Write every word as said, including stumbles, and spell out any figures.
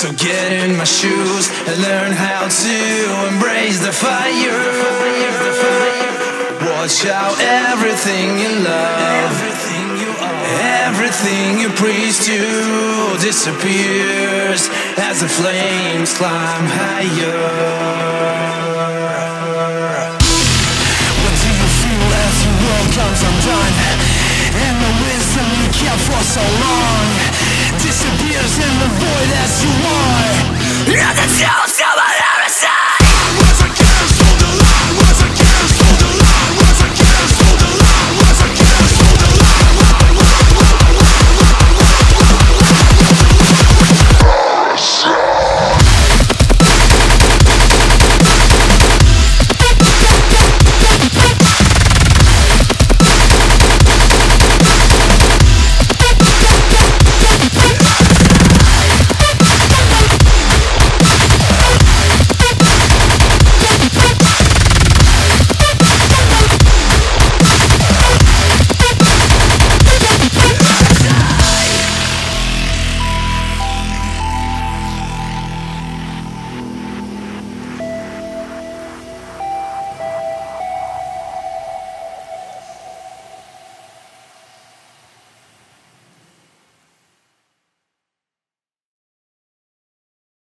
So get in my shoes and learn how to embrace the fire. Watch out, everything you love, everything you preach to disappears as the flames climb higher. What do you feel as your world comes undone? And the wisdom you kept for so long disappears in the void as you walk.